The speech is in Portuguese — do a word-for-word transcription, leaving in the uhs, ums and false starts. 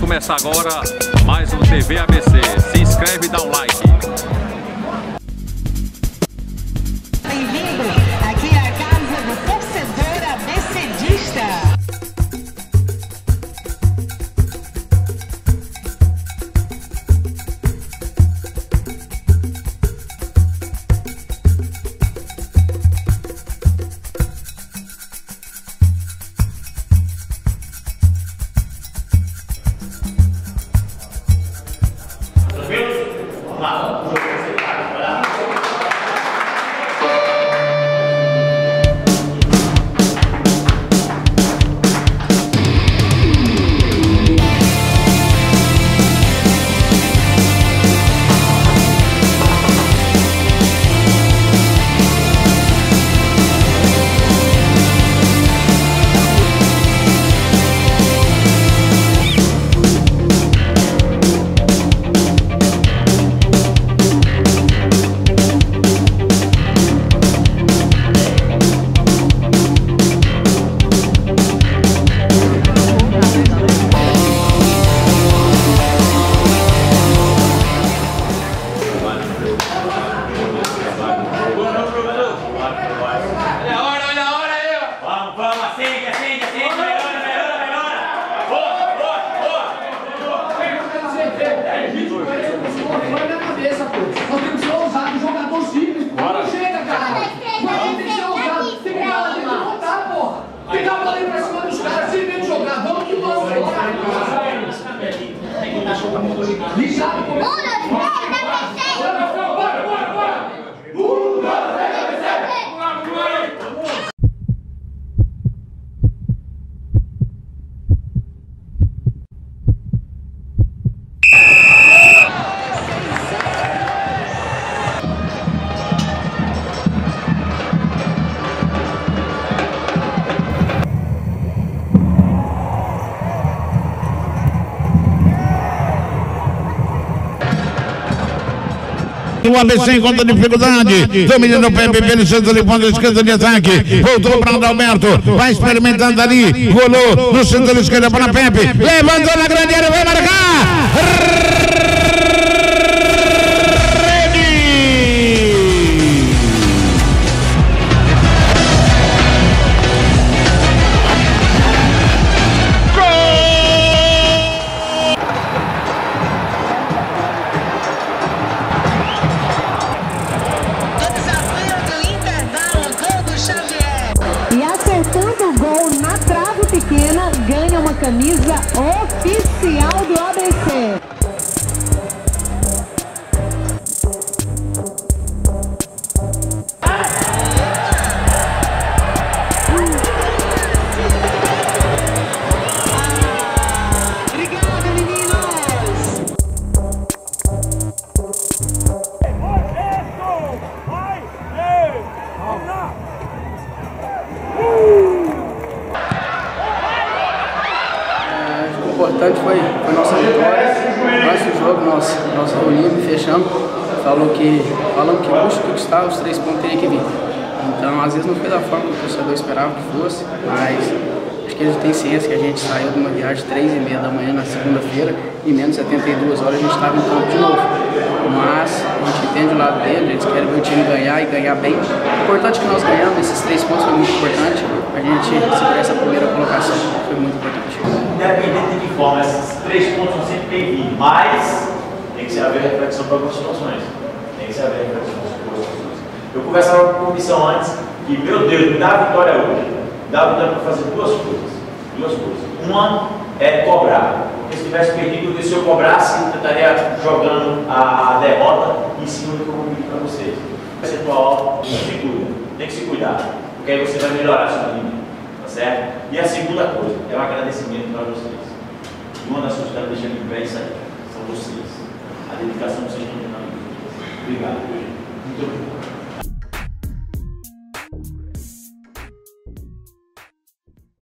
começa agora mais um T V A B C. Se inscreve e dá um like. Bem-vindo! Aqui é a casa do torcedor abdescente. Lixado com o A B C encontra dificuldade, dominando o Pepe pelo centro de ponta esquerda de ataque, voltou para André Alberto, vai experimentando ali, rolou no centro de esquerda para Pepe, levantou na grande área, vai marcar! Ganha uma camisa oficial do A B C. O importante foi, foi nossa vitória, nosso jogo, nosso, nosso reunião, fechamos, falou que, falamos que custa conquistar os três pontos teria que vir. Então, às vezes não foi da forma que o torcedor esperava que fosse, mas acho que eles não têm ciência que a gente saiu de uma viagem três e meia da manhã na segunda-feira e menos setenta e duas horas a gente estava em campo de novo. Mas a gente entende o lado dele, eles querem ver o time ganhar e ganhar bem. O importante é que nós ganhamos, esses três pontos foi muito importante, a gente segurar essa primeira colocação, foi muito importante. Independente de que forma, esses três pontos vão sempre bem-vindos, mas tem que haver reflexão para algumas situações. Tem que haver reflexão para algumas situações. Eu conversava com a comissão antes que, meu Deus, me dá a vitória hoje. Me dá a vitória para fazer duas coisas. Duas coisas. Uma é cobrar. Porque se tivesse perdido, porque se eu cobrasse, eu estaria jogando a derrota em cima do que eu vou pedir para vocês. Percentual, se cuida. Tem que se cuidar. Porque aí você vai melhorar a sua linha. Certo? E a segunda coisa é o agradecimento para vocês. E uma das coisas que está deixando de pé isso aí são vocês. A dedicação que vocês estão tendo. Obrigado. Muito obrigado.